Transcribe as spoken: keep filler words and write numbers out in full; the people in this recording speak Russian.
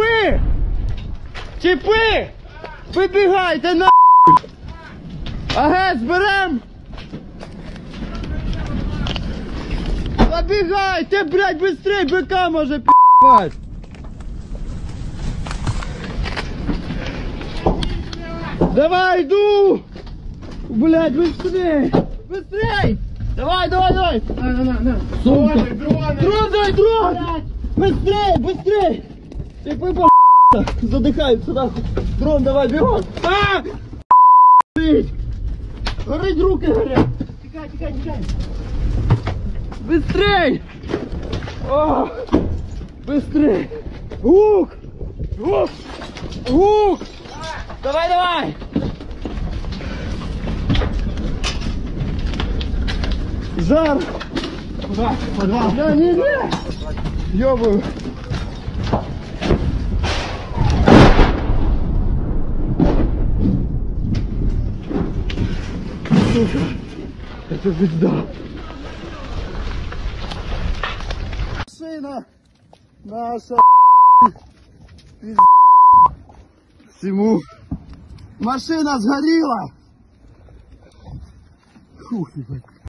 Типы! Типы! Вибігайте на! Ага, зберем! Побігайте, блядь, быстрей, бика може пи***ть! Давай, иду! Блядь, быстрей! Быстрей! Давай, давай, давай! На, на, на, на! Сумка! Дрон, дай дрон! Быстрей, быстрей! Ты выпал, задыхаются, нахуй! Дрон, давай, бегом! А! Горить! Горить, руки горят! Тикай, тикай, тикай! Быстрей! О! Быстрей! Гук! Гук! Гук! Давай, давай! Жар! Куда? Подвал! Да, не, не! Ёбаю! Сука! Это звезда! Машина! Наша! Пизда! Всему! Машина сгорела! Фух, ебать!